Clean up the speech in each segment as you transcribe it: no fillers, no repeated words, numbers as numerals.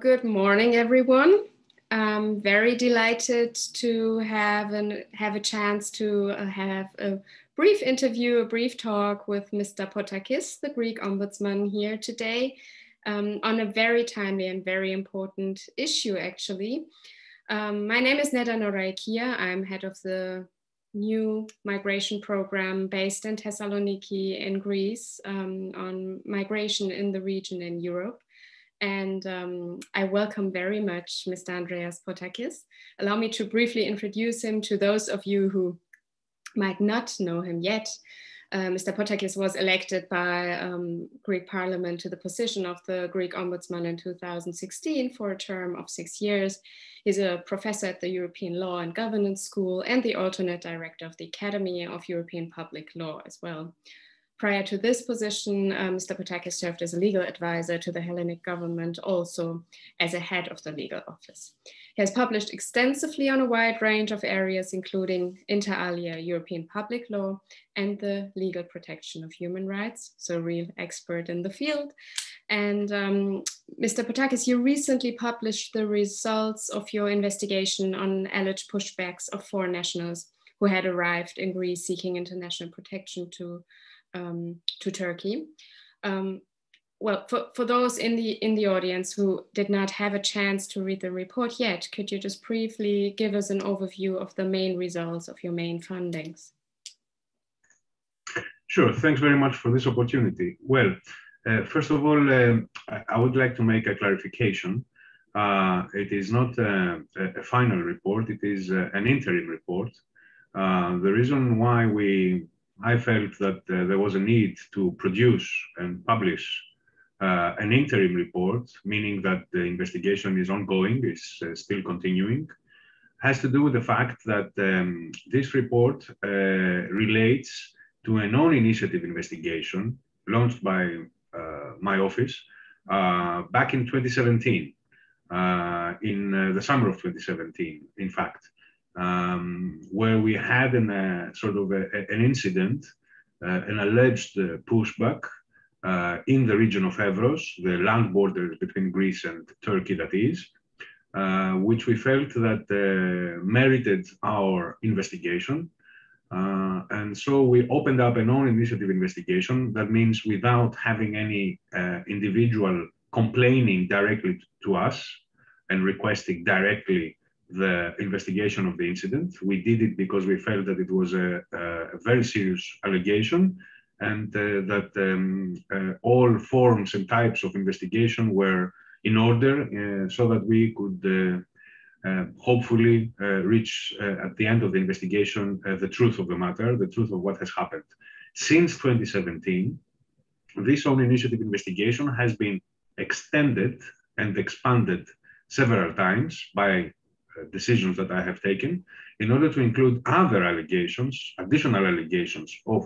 Good morning, everyone. I'm very delighted to have a chance to have a brief interview, a brief talk with Mr. Pottakis, the Greek ombudsman, here today on a very timely and very important issue, actually. My name is Neda Noraie-Kia. I'm head of the new migration program based in Thessaloniki in Greece on migration in the region in Europe. And I welcome very much Mr. Andreas Pottakis. Allow me to briefly introduce him to those of you who might not know him yet. Mr. Pottakis was elected by Greek Parliament to the position of the Greek Ombudsman in 2016 for a term of 6 years. He's a professor at the European Law and Governance School and the alternate director of the Academy of European Public Law as well. Prior to this position, Mr. Pottakis served as a legal advisor to the Hellenic government, also as a head of the legal office. He has published extensively on a wide range of areas, including inter alia European public law and the legal protection of human rights, so a real expert in the field. And Mr. Pottakis, you recently published the results of your investigation on alleged pushbacks of foreign nationals who had arrived in Greece seeking international protection to Turkey. Well, for those in the audience who did not have a chance to read the report yet, could you just briefly give us an overview of the main results of your main findings? Sure, thanks very much for this opportunity. Well, first of all, I would like to make a clarification. It is not a final report, it is an interim report. The reason why I felt that there was a need to produce and publish an interim report, meaning that the investigation is ongoing, is still continuing, has to do with the fact that this report relates to an own initiative investigation launched by my office back in 2017, in the summer of 2017, in fact. Where we had sort of an incident, an alleged pushback in the region of Evros, the land border between Greece and Turkey that is, which we felt that merited our investigation. And so we opened up an own initiative investigation. That means without having any individual complaining directly to us and requesting directly the investigation of the incident. We did it because we felt that it was a very serious allegation and that all forms and types of investigation were in order so that we could hopefully reach at the end of the investigation the truth of the matter, the truth of what has happened. Since 2017, this own initiative investigation has been extended and expanded several times by decisions that I have taken in order to include other allegations, additional allegations of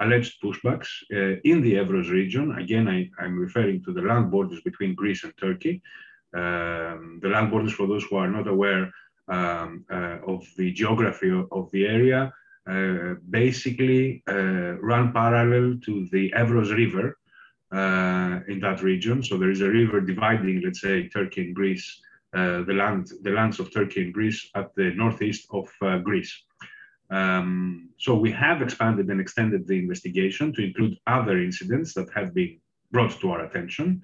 alleged pushbacks in the Evros region. Again, I'm referring to the land borders between Greece and Turkey. The land borders, for those who are not aware of the geography of the area, basically run parallel to the Evros River in that region. So there is a river dividing, let's say, Turkey and Greece. The lands of Turkey and Greece at the northeast of Greece. So we have expanded and extended the investigation to include other incidents that have been brought to our attention.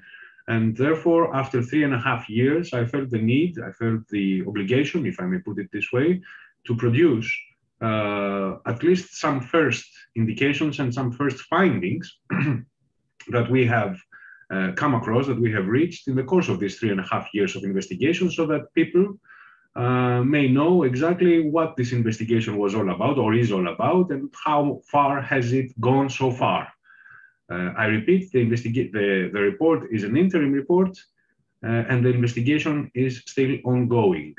And therefore, after 3.5 years, I felt the need, I felt the obligation, if I may put it this way, to produce at least some first indications and some first findings that we have come across, that we have reached in the course of these 3.5 years of investigation, so that people may know exactly what this investigation was all about or is all about and how far has it gone so far. I repeat, the report is an interim report and the investigation is still ongoing.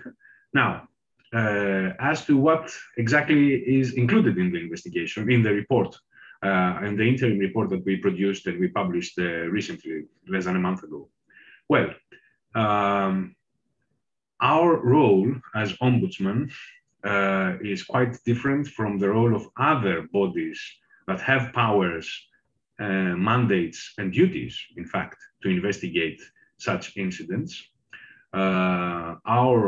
Now, as to what exactly is included in the investigation, in the report, and the interim report that we produced and we published recently, less than a month ago. Well, our role as ombudsman is quite different from the role of other bodies that have powers, mandates, and duties, in fact, to investigate such incidents. Our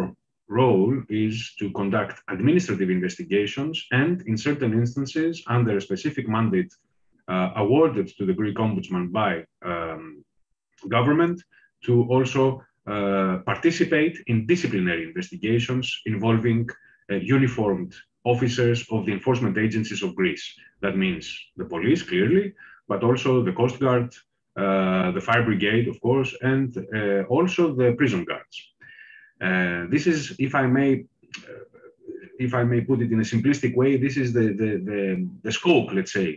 role is to conduct administrative investigations and, in certain instances, under a specific mandate awarded to the Greek Ombudsman by government, to also participate in disciplinary investigations involving uniformed officers of the enforcement agencies of Greece. That means the police, clearly, but also the Coast Guard, the Fire Brigade, of course, and also the prison guards. This is, if I may put it in a simplistic way, this is the scope, let's say,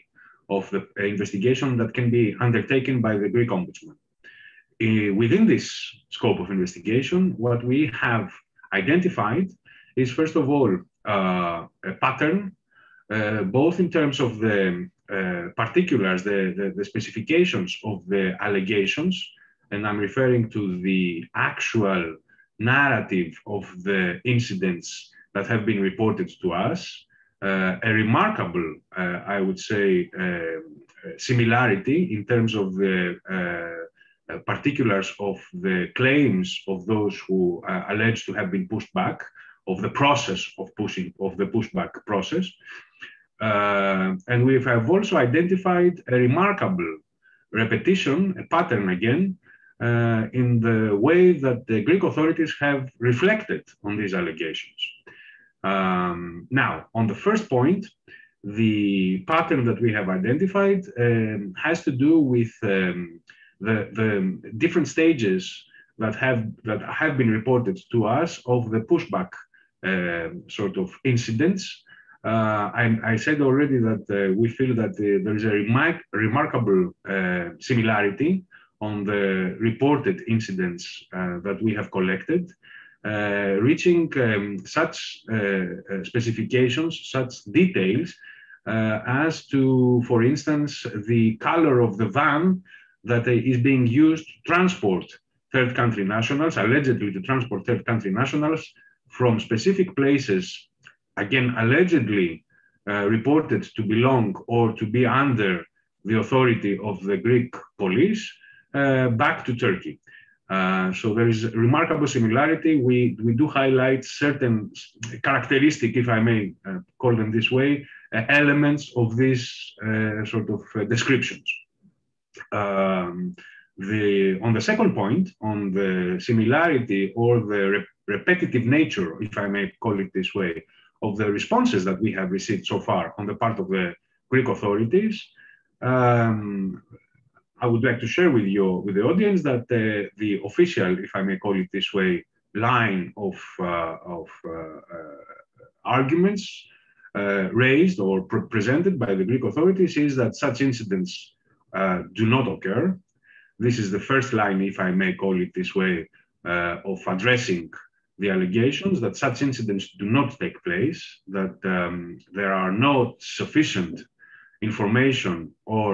of the investigation that can be undertaken by the Greek Ombudsman. Within this scope of investigation, what we have identified is, first of all, a pattern, both in terms of the particulars, the specifications of the allegations, and I'm referring to the actual narrative of the incidents that have been reported to us, a remarkable, I would say, similarity in terms of the particulars of the claims of those who are alleged to have been pushed back, of the process of the pushback process. And we have also identified a remarkable repetition, a pattern again, in the way that the Greek authorities have reflected on these allegations. Now, on the first point, the pattern that we have identified has to do with the different stages that have been reported to us of the pushback sort of incidents. I said already that we feel that there is a remarkable similarity on the reported incidents that we have collected, reaching such specifications, such details as to, for instance, the color of the van that is being used to transport third country nationals, allegedly to transport third country nationals from specific places, again, allegedly reported to belong or to be under the authority of the Greek police, back to Turkey. So there is remarkable similarity. We do highlight certain characteristic, if I may call them this way, elements of these sort of descriptions. On the second point, on the similarity or the repetitive nature, if I may call it this way, of the responses that we have received so far on the part of the Greek authorities, I would like to share with the audience that the official, if I may call it this way, line of arguments raised or presented by the Greek authorities is that such incidents do not occur. This is the first line, if I may call it this way, of addressing the allegations that such incidents do not take place, that there are not sufficient information or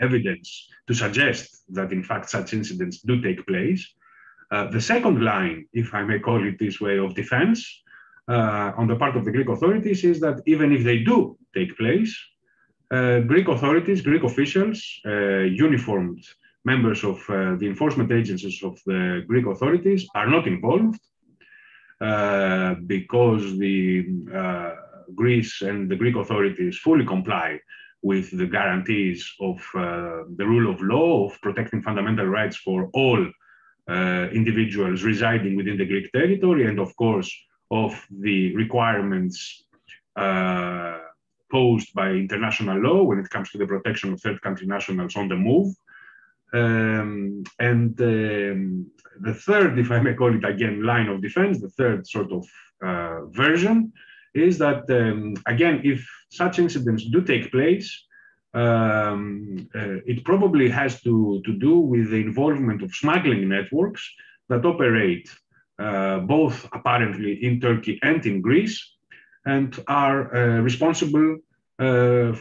evidence to suggest that, in fact, such incidents do take place. The second line, if I may call it this way, of defense on the part of the Greek authorities is that even if they do take place, Greek authorities, Greek officials, uniformed members of the enforcement agencies of the Greek authorities are not involved because Greece and the Greek authorities fully comply with the guarantees of the rule of law, of protecting fundamental rights for all individuals residing within the Greek territory, and of course of the requirements posed by international law when it comes to the protection of third country nationals on the move. The third, if I may call it again, line of defense, the third sort of version is that, again, if such incidents do take place, it probably has to do with the involvement of smuggling networks that operate both apparently in Turkey and in Greece, and are responsible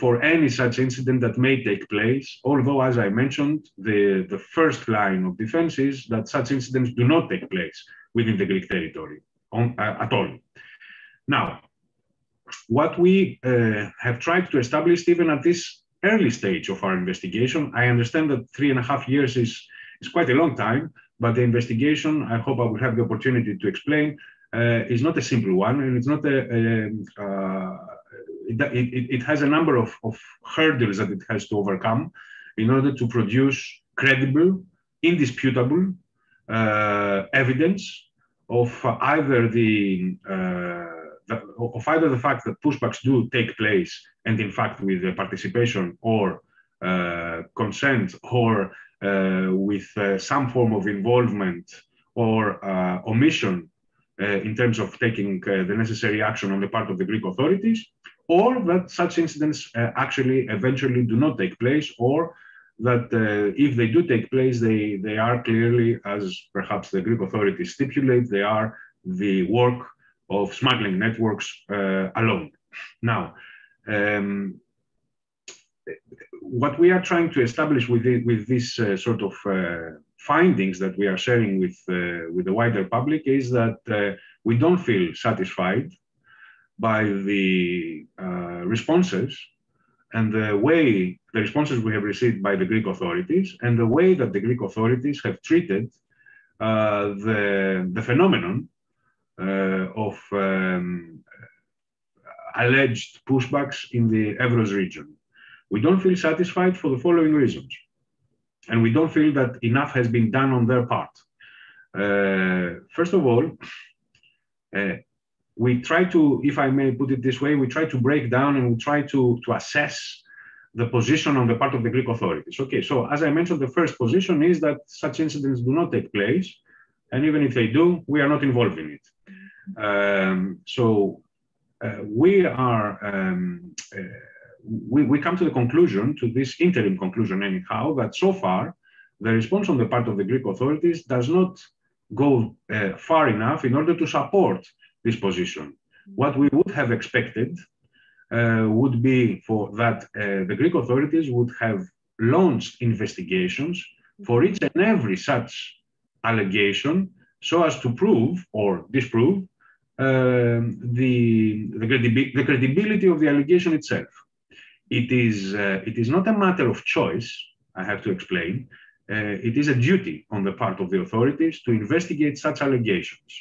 for any such incident that may take place. Although, as I mentioned, the first line of defense is that such incidents do not take place within the Greek territory at all. Now, what we have tried to establish even at this early stage of our investigation, I understand that 3.5 years is It's quite a long time, but the investigation, I hope I will have the opportunity to explain, is not a simple one, and it's not it has a number of hurdles that it has to overcome in order to produce credible, indisputable evidence of either the fact that pushbacks do take place, and in fact with participation or consent, or with some form of involvement or omission in terms of taking the necessary action on the part of the Greek authorities, or that such incidents actually eventually do not take place, or that if they do take place, they are clearly, as perhaps the Greek authorities stipulate, they are the work of smuggling networks alone. Now, what we are trying to establish with this sort of findings that we are sharing with the wider public is that we don't feel satisfied by the responses and the responses we have received by the Greek authorities, and the way that the Greek authorities have treated the phenomenon of alleged pushbacks in the Evros region. We don't feel satisfied for the following reasons. And we don't feel that enough has been done on their part. First of all, we try to, if I may put it this way, we try to break down and we try to assess the position on the part of the Greek authorities. Okay, so as I mentioned, the first position is that such incidents do not take place. And even if they do, we are not involved in it. We come to the conclusion, to this interim conclusion anyhow, that so far the response on the part of the Greek authorities does not go far enough in order to support this position. What we would have expected would be that the Greek authorities would have launched investigations for each and every such allegation, so as to prove or disprove the credibility of the allegation itself. It is not a matter of choice, I have to explain. It is a duty on the part of the authorities to investigate such allegations.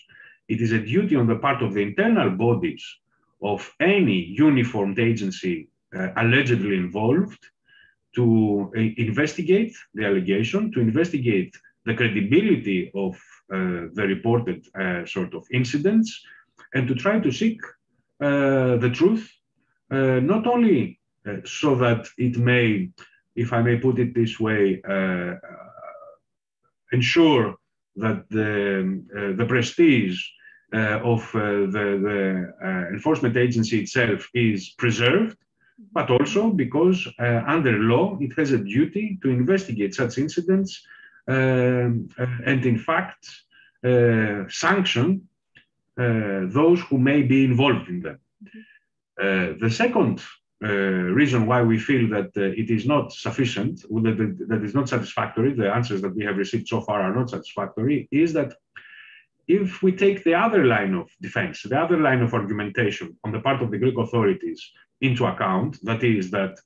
It is a duty on the part of the internal bodies of any uniformed agency allegedly involved to investigate the allegation, to investigate the credibility of the reported sort of incidents, and to try to seek the truth, not only so that it may, if I may put it this way, ensure that the prestige of the enforcement agency itself is preserved, but also because under law it has a duty to investigate such incidents and in fact sanction those who may be involved in them. The second reason why we feel that it is not sufficient, or that is not satisfactory, the answers that we have received so far are not satisfactory, is that if we take the other line of defense, the other line of argumentation on the part of the Greek authorities into account, that is that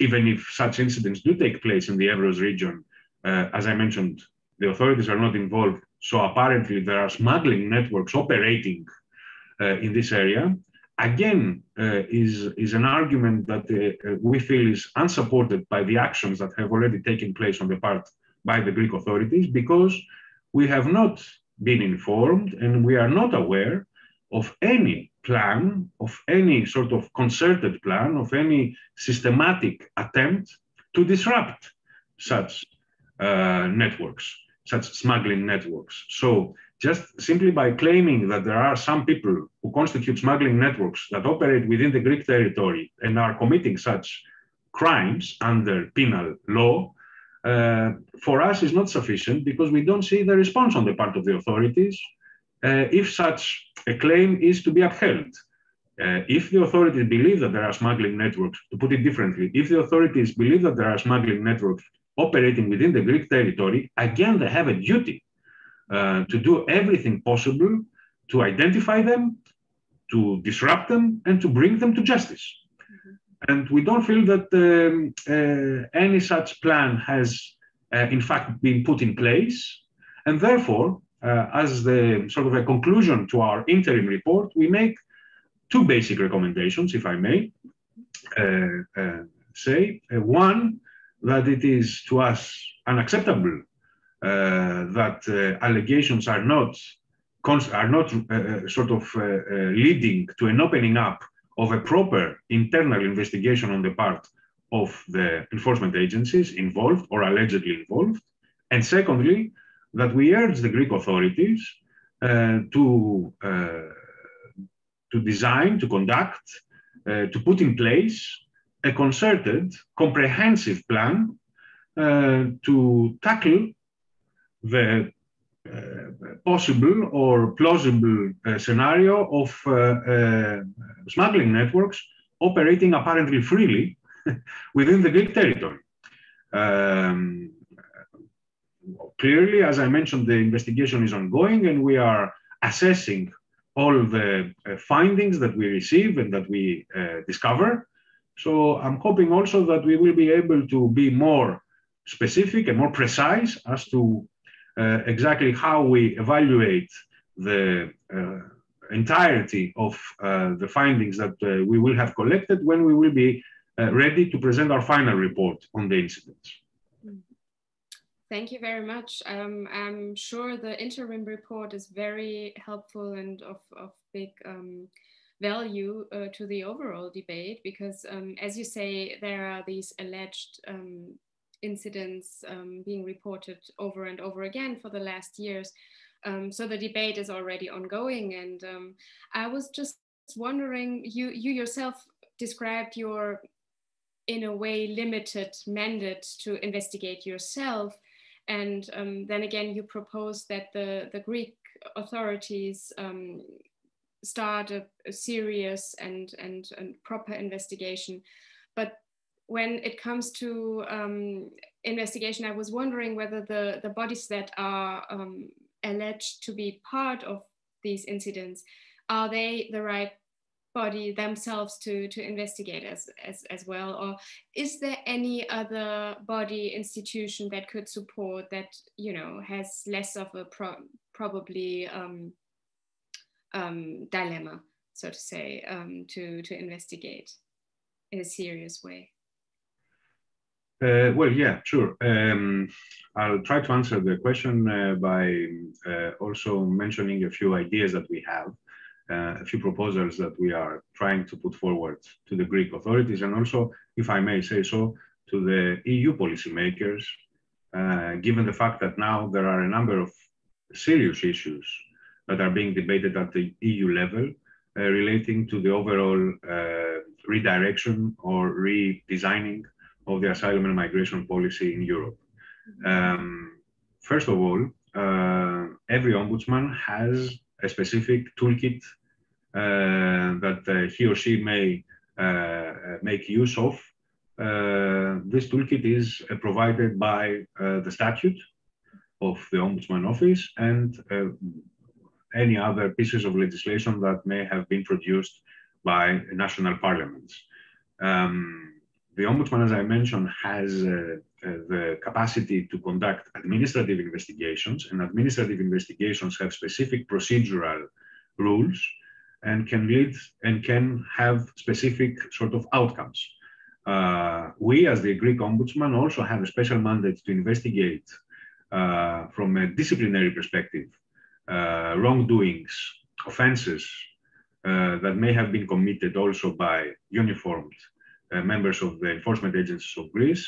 even if such incidents do take place in the Evros region, as I mentioned, the authorities are not involved, so apparently there are smuggling networks operating in this area, again is an argument that we feel is unsupported by the actions that have already taken place on the part by the Greek authorities, because we have not been informed and we are not aware of any plan, of any sort of concerted plan, of any systematic attempt to disrupt such networks, such smuggling networks. So just simply by claiming that there are some people who constitute smuggling networks that operate within the Greek territory and are committing such crimes under penal law, for us is not sufficient, because we don't see the response on the part of the authorities if such a claim is to be upheld. If the authorities believe that there are smuggling networks, to put it differently, if the authorities believe that there are smuggling networks operating within the Greek territory, again, they have a duty to do everything possible to identify them, to disrupt them, and to bring them to justice. And we don't feel that any such plan has in fact, been put in place. And therefore, as the sort of a conclusion to our interim report, we make two basic recommendations, if I may say. One, that it is to us unacceptable that allegations are not leading to an opening up of a proper internal investigation on the part of the enforcement agencies involved or allegedly involved. And secondly, that we urge the Greek authorities to design, to conduct, to put in place a concerted, comprehensive plan to tackle the possible or plausible scenario of smuggling networks operating apparently freely within the Greek territory. Clearly, as I mentioned, the investigation is ongoing and we are assessing all the findings that we receive and that we discover. So I'm hoping also that we will be able to be more specific and more precise as to exactly how we evaluate the entirety of the findings that we will have collected when we will be ready to present our final report on the incidents. Thank you very much. I'm sure the interim report is very helpful and of big value to the overall debate because, as you say, there are these alleged incidents being reported over and over again for the last years. So the debate is already ongoing. And I was just wondering, you yourself described your, in a way, limited mandate to investigate yourself. And then again, you propose that the Greek authorities start a serious and proper investigation. But when it comes to investigation, I was wondering whether the bodies that are alleged to be part of these incidents, are they the right body themselves to investigate as well? Or is there any other body, institution that could support that, you know, has less of a probably dilemma, so to say, to investigate in a serious way? Well, yeah, sure. I'll try to answer the question by also mentioning a few ideas that we have, a few proposals that we are trying to put forward to the Greek authorities and also, if I may say so, to the EU policymakers, given the fact that now there are a number of serious issues that are being debated at the EU level relating to the overall redirection or redesigning of the asylum and migration policy in Europe. First of all, every ombudsman has a specific toolkit that he or she may make use of. This toolkit is provided by the statute of the Ombudsman Office and any other pieces of legislation that may have been produced by national parliaments. The Ombudsman, as I mentioned, has the capacity to conduct administrative investigations, and administrative investigations have specific procedural rules and can lead and can have specific sort of outcomes. We, as the Greek Ombudsman, also have a special mandate to investigate from a disciplinary perspective wrongdoings, offenses that may have been committed also by uniformed members of the enforcement agencies of Greece.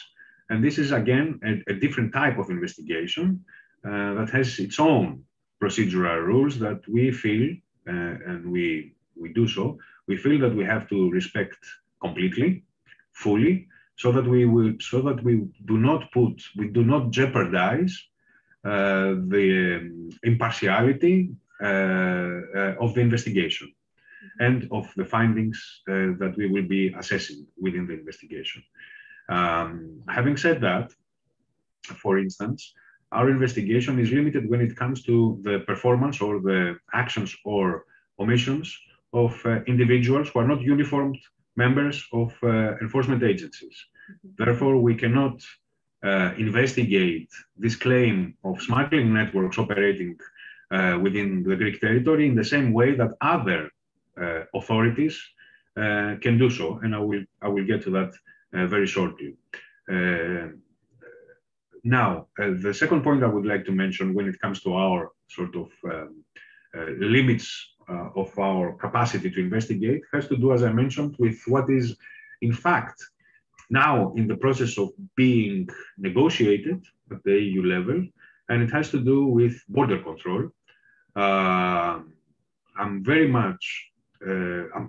And this is, again, a different type of investigation that has its own procedural rules that we feel, and we do so, we feel that we have to respect completely, fully, so that we do not jeopardize the impartiality of the investigation and of the findings that we will be assessing within the investigation. Having said that, for instance, our investigation is limited when it comes to the performance or the actions or omissions of individuals who are not uniformed members of enforcement agencies. Therefore, we cannot investigate this claim of smuggling networks operating within the Greek territory in the same way that other authorities can do so, and I will get to that very shortly. Now, the second point I would like to mention when it comes to our sort of limits of our capacity to investigate has to do, as I mentioned, with what is in fact now in the process of being negotiated at the EU level, and it has to do with border control. I'm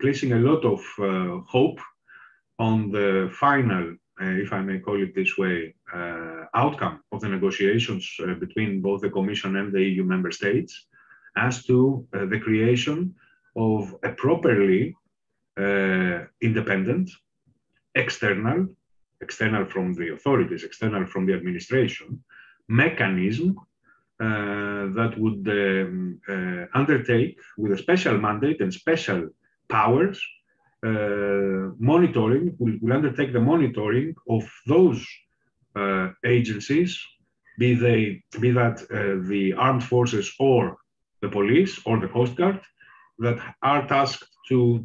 placing a lot of hope on the final, if I may call it this way, outcome of the negotiations between both the Commission and the EU member states as to the creation of a properly independent, external from the authorities, external from the administration, mechanism that would undertake with a special mandate and special powers monitoring, will undertake the monitoring of those agencies, be that the armed forces or the police or the Coast Guard, that are tasked to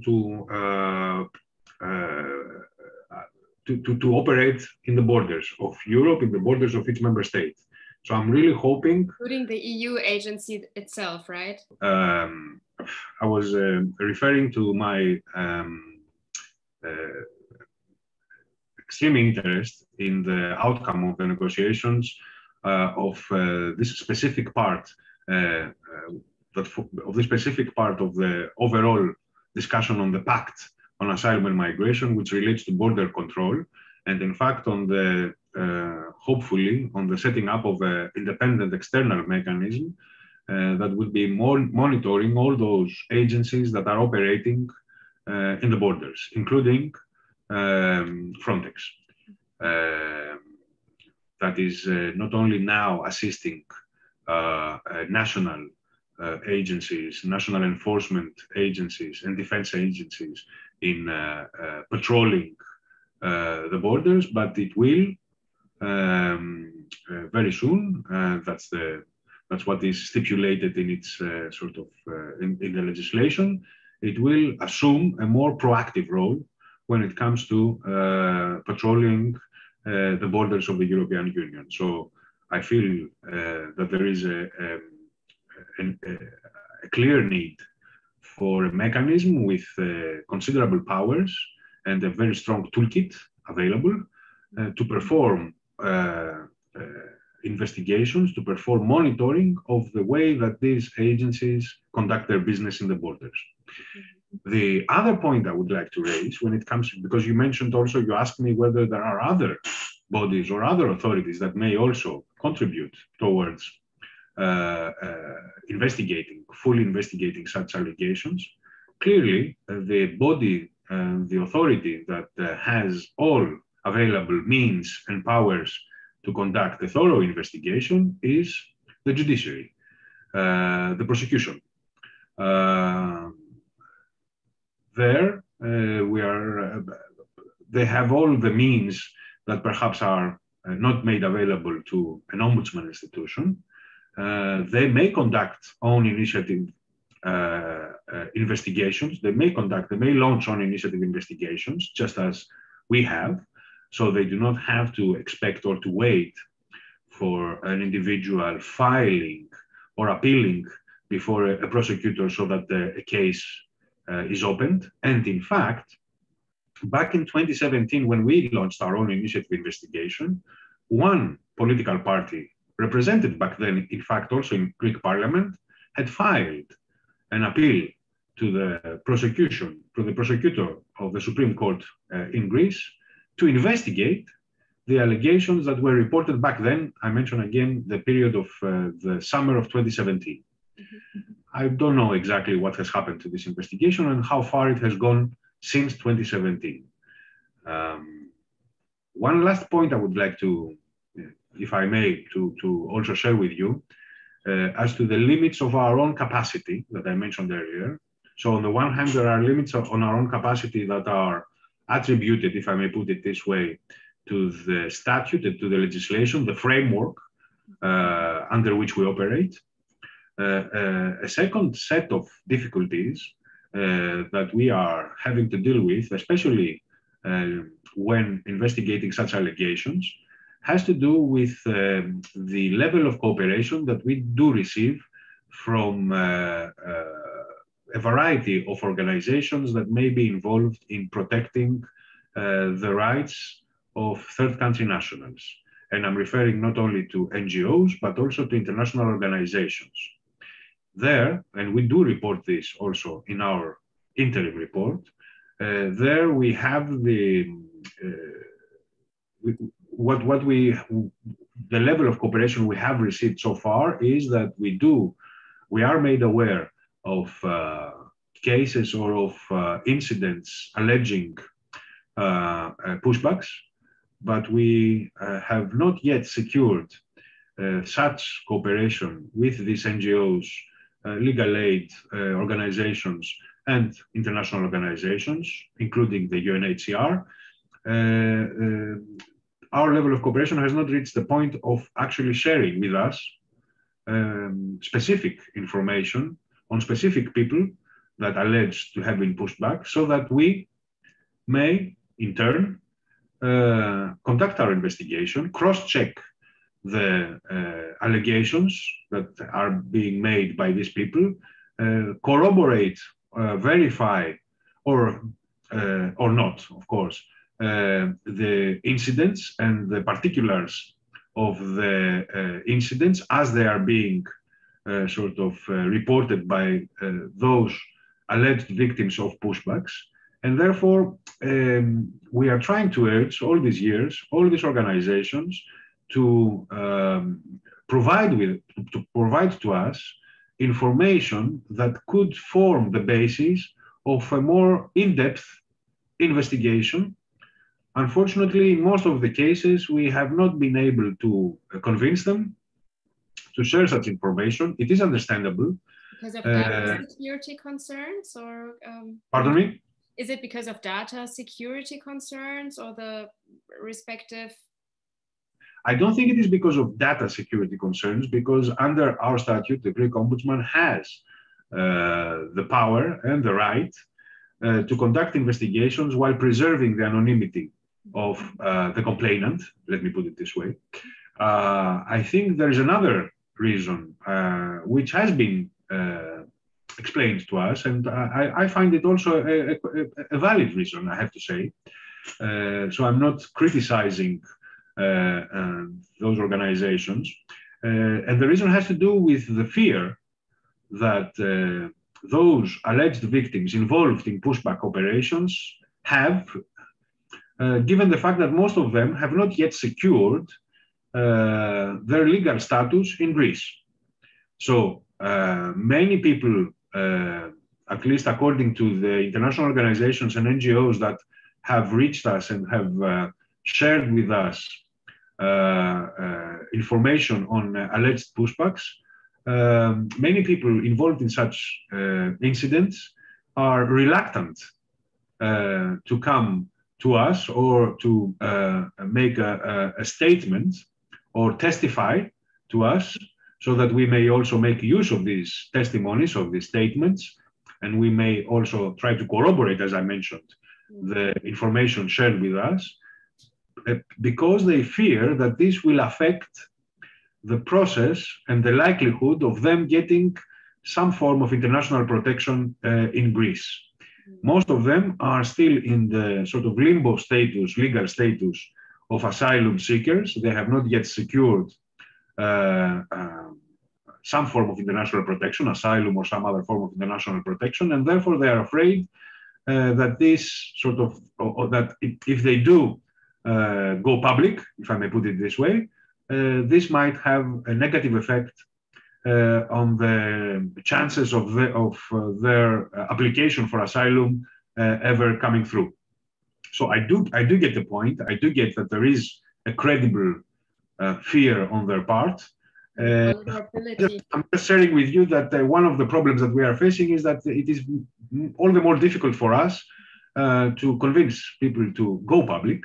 operate in the borders of Europe, in the borders of each member state. So I'm really hoping, including the EU agency itself, right? I was referring to my extreme interest in the outcome of the negotiations of this specific part of the overall discussion on the pact on asylum and migration, which relates to border control, and in fact on the hopefully on the setting up of an independent external mechanism that would be more monitoring all those agencies that are operating in the borders, including Frontex. That is not only now assisting national agencies, national enforcement agencies and defense agencies in patrolling the borders, but it will very soon. That's what is stipulated in its sort of in the legislation. It will assume a more proactive role when it comes to patrolling the borders of the European Union. So I feel that there is a clear need for a mechanism with considerable powers and a very strong toolkit available to perform investigations, to perform monitoring of the way that these agencies conduct their business in the borders. Mm-hmm. The other point I would like to raise when it comes, because you mentioned also, you asked me whether there are other bodies or other authorities that may also contribute towards fully investigating such allegations. Clearly, the body, the authority that has all available means and powers to conduct a thorough investigation is the judiciary, the prosecution. They have all the means that perhaps are not made available to an ombudsman institution. They may conduct own initiative investigations. They may launch own initiative investigations, just as we have. So they do not have to expect or to wait for an individual filing or appealing before a prosecutor so that a case is opened. And in fact, back in 2017, when we launched our own initiative investigation, one political party represented back then, in fact, also in Greek parliament, had filed an appeal to the prosecutor of the Supreme Court in Greece, to investigate the allegations that were reported back then. I mention again the period of the summer of 2017. Mm-hmm. I don't know exactly what has happened to this investigation and how far it has gone since 2017. One last point I would like to, if I may, to also share with you as to the limits of our own capacity that I mentioned earlier. So on the one hand, there are limits on our own capacity that are attributed, if I may put it this way, to the statute and to the legislation, the framework under which we operate. A second set of difficulties that we are having to deal with, especially when investigating such allegations, has to do with the level of cooperation that we do receive from a variety of organizations that may be involved in protecting the rights of third country nationals. And I'm referring not only to NGOs, but also to international organizations. There, and we do report this also in our interim report, there we have the level of cooperation we have received so far is that we are made aware of cases or of incidents alleging pushbacks, but we have not yet secured such cooperation with these NGOs, legal aid organizations, and international organizations, including the UNHCR. Our level of cooperation has not reached the point of actually sharing with us specific information on specific people that allege to have been pushed back, so that we may, in turn, conduct our investigation, cross-check the allegations that are being made by these people, corroborate, verify, or not, of course, the incidents and the particulars of the incidents as they are being sort of reported by those alleged victims of pushbacks. And therefore, we are trying to urge all these years, all these organizations to provide to us information that could form the basis of a more in-depth investigation. Unfortunately, in most of the cases, we have not been able to convince them to share such information. It is understandable. Because of data security concerns or? Pardon me? Is it because of data security concerns or the respective? I don't think it is because of data security concerns, because under our statute, the Greek Ombudsman has the power and the right to conduct investigations while preserving the anonymity of the complainant, let me put it this way. I think there is another reason which has been explained to us, and I find it also a valid reason, I have to say. So I'm not criticizing those organizations. And the reason has to do with the fear that those alleged victims involved in pushback operations have, given the fact that most of them have not yet secured their legal status in Greece. So many people, at least according to the international organizations and NGOs that have reached us and have shared with us information on alleged pushbacks, many people involved in such incidents are reluctant to come to us or to make a statement or testify to us, so that we may also make use of these testimonies, of these statements, and we may also try to corroborate, as I mentioned, the information shared with us, because they fear that this will affect the process and the likelihood of them getting some form of international protection in Greece. Most of them are still in the sort of limbo status, legal status of asylum seekers. They have not yet secured some form of international protection, asylum or some other form of international protection, and therefore they are afraid that this sort of, or that if they do go public, if I may put it this way, this might have a negative effect on the chances of their application for asylum ever coming through. So I do get the point. I do get that there is a credible fear on their part. I'm just sharing with you that one of the problems that we are facing is that it is all the more difficult for us to convince people to go public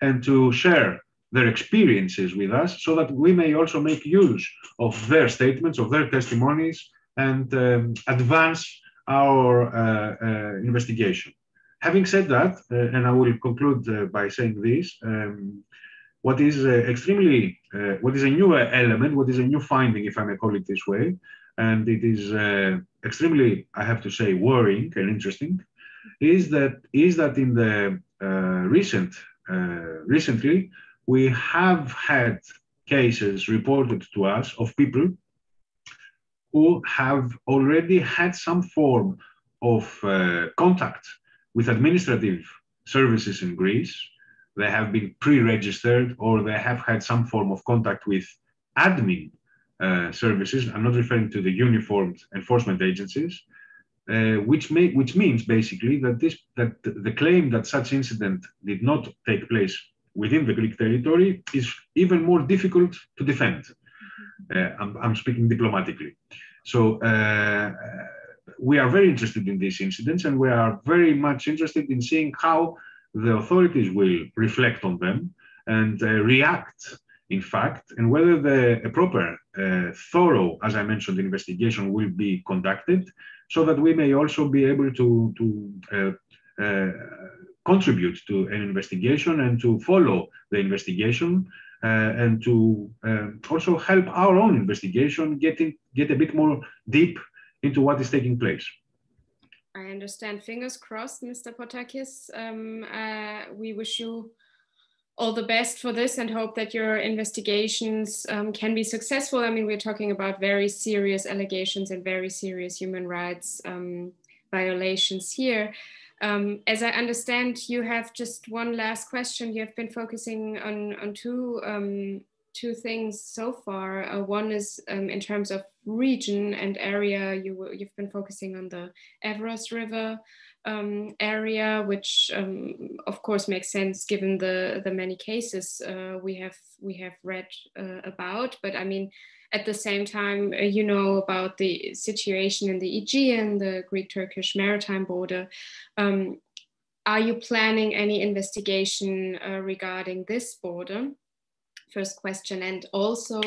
and to share their experiences with us so that we may also make use of their statements, of their testimonies, and advance our investigation. Having said that, and I will conclude by saying this, what is a new element, what is a new finding, if I may call it this way, and it is extremely, I have to say, worrying and interesting, is that in the recently, we have had cases reported to us of people who have already had some form of contact with administrative services in Greece. They have been pre-registered, or they have had some form of contact with admin services. I'm not referring to the uniformed enforcement agencies, which means basically that the claim that such incident did not take place within the Greek territory is even more difficult to defend. I'm speaking diplomatically. So we are very interested in these incidents, and we are very much interested in seeing how the authorities will reflect on them and react, in fact, and whether a proper, thorough, as I mentioned, investigation will be conducted so that we may also be able to contribute to an investigation and to follow the investigation. And to also help our own investigation get a bit more deep into what is taking place. I understand. Fingers crossed, Mr. Pottakis. We wish you all the best for this and hope that your investigations can be successful. I mean, we're talking about very serious allegations and very serious human rights violations here. As I understand, you have just one last question. You have been focusing on two things so far. One is in terms of region and area. You've been focusing on the Evros River area, which of course makes sense given the many cases we have read about. But I mean, at the same time, you know about the situation in the Aegean, the Greek-Turkish maritime border. Are you planning any investigation regarding this border? First question. And also,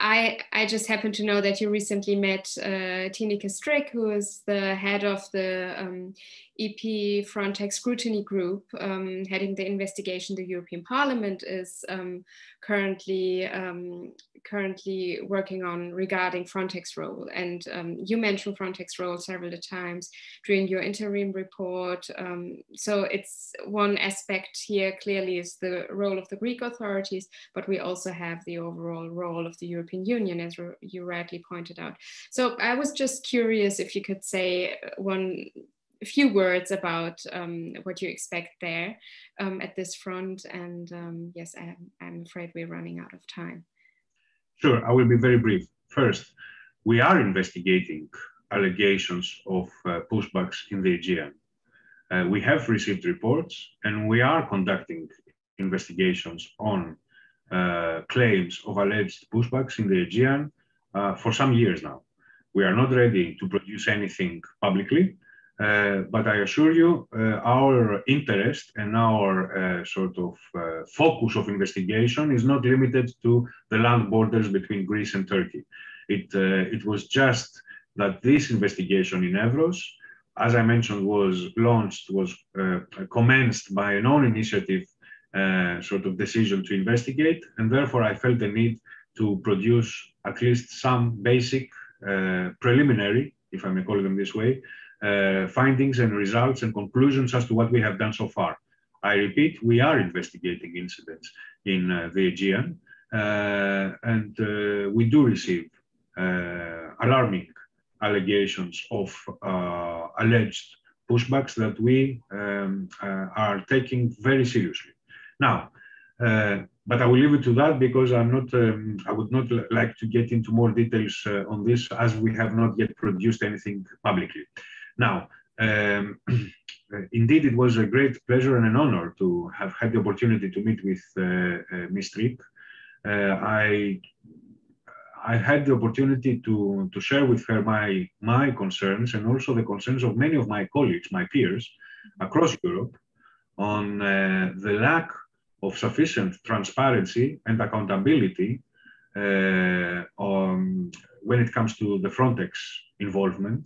I just happen to know that you recently met Tineke Strik, who is the head of the EP Frontex Scrutiny Group, heading the investigation. The European Parliament is currently working on regarding Frontex role. And you mentioned Frontex role several times during your interim report. So it's one aspect here clearly is the role of the Greek authorities, but we also have the overall role of the European Union, as you rightly pointed out. So I was just curious if you could say a few words about what you expect there at this front. And yes, I'm afraid we're running out of time. Sure, I will be very brief. First, we are investigating allegations of pushbacks in the Aegean. We have received reports, and we are conducting investigations on claims of alleged pushbacks in the Aegean for some years now. We are not ready to produce anything publicly, but I assure you our interest and our sort of focus of investigation is not limited to the land borders between Greece and Turkey. It was just that this investigation in Evros, as I mentioned, was commenced by a non-initiative sort of decision to investigate, and therefore I felt the need to produce at least some basic preliminary, if I may call them this way, findings and results and conclusions as to what we have done so far. I repeat, we are investigating incidents in the Aegean, and we do receive alarming allegations of alleged pushbacks that we are taking very seriously. Now, but I will leave it to that because I would not like to get into more details on this, as we have not yet produced anything publicly. Now, indeed, it was a great pleasure and an honor to have had the opportunity to meet with Ms. Strik. I I had the opportunity to share with her my concerns and also the concerns of many of my colleagues, my peers across Europe on the lack of sufficient transparency and accountability when it comes to the Frontex involvement.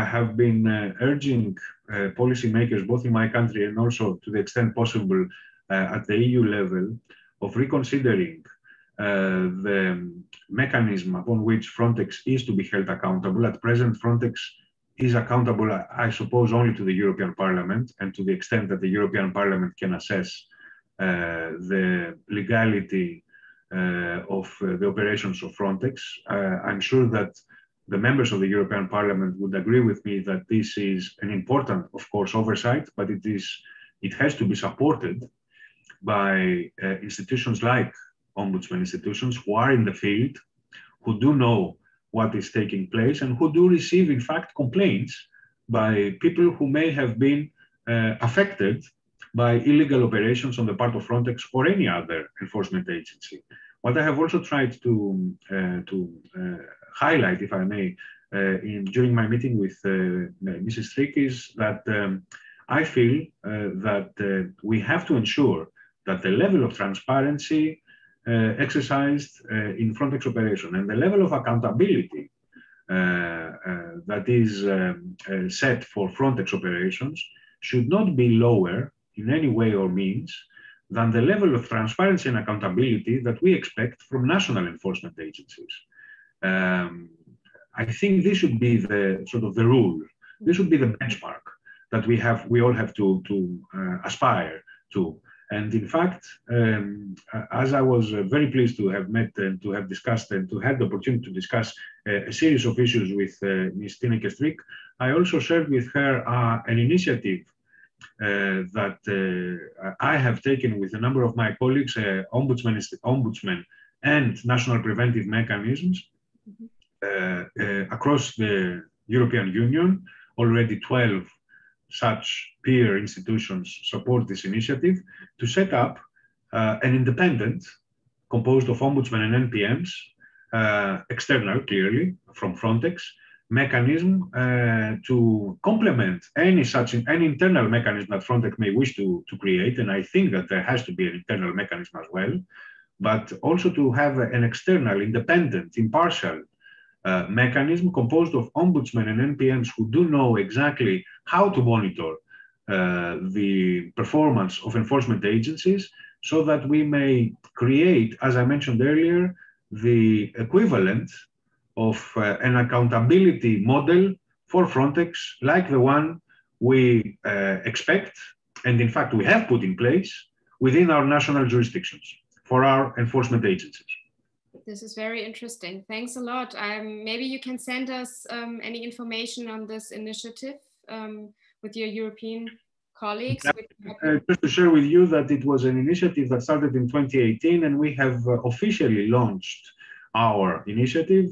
I have been urging policymakers, both in my country and also to the extent possible at the EU level, of reconsidering the mechanism upon which Frontex is to be held accountable. At present, Frontex is accountable, I suppose, only to the European Parliament, and to the extent that the European Parliament can assess the legality of the operations of Frontex. I'm sure that the members of the European Parliament would agree with me that this is an important, of course, oversight, but it has to be supported by institutions like ombudsman institutions who are in the field, who do know what is taking place, and who do receive, in fact, complaints by people who may have been affected by illegal operations on the part of Frontex or any other enforcement agency. What I have also tried to highlight, if I may, during my meeting with Mrs. Strik is that I feel that we have to ensure that the level of transparency exercised in Frontex operation and the level of accountability that is set for Frontex operations should not be lower in any way or means than the level of transparency and accountability that we expect from national enforcement agencies. I think this should be the sort of the rule. This should be the benchmark that we all have to aspire to. And in fact, as I was very pleased to have met and to have discussed and to have the opportunity to discuss a series of issues with Ms. Tineke Strik, I also shared with her an initiative that I have taken with a number of my colleagues, ombudsmen and national preventive mechanisms across the European Union. Already 12 such peer institutions support this initiative to set up an independent, composed of ombudsmen and NPMs, external clearly from Frontex, mechanism to complement any internal mechanism that Frontex may wish to create. And I think that there has to be an internal mechanism as well, but also to have an external, independent, impartial mechanism composed of ombudsmen and NPMs who do know exactly how to monitor the performance of enforcement agencies, so that we may create, as I mentioned earlier, the equivalent of an accountability model for Frontex, like the one we expect, and in fact we have put in place within our national jurisdictions for our enforcement agencies. This is very interesting. Thanks a lot. Maybe you can send us any information on this initiative with your European colleagues. Just to share with you that it was an initiative that started in 2018, and we have officially launched our initiative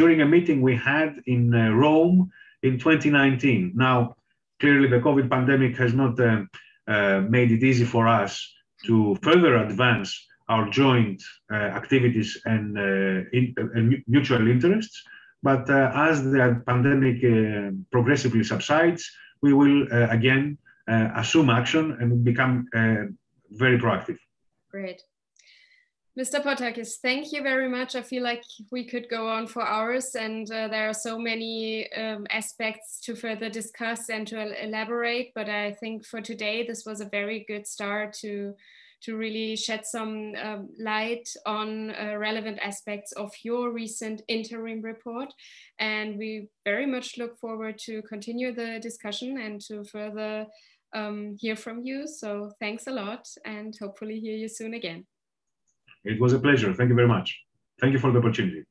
during a meeting we had in Rome in 2019. Now, clearly the COVID pandemic has not made it easy for us to further advance our joint activities and mutual interests. But as the pandemic progressively subsides, we will again assume action and become very proactive. Great. Mr. Pottakis, thank you very much. I feel like we could go on for hours, and there are so many aspects to further discuss and to elaborate, but I think for today, this was a very good start to really shed some light on relevant aspects of your recent interim report. And we very much look forward to continue the discussion and to further hear from you. So thanks a lot, and hopefully hear you soon again. It was a pleasure. Thank you very much. Thank you for the opportunity.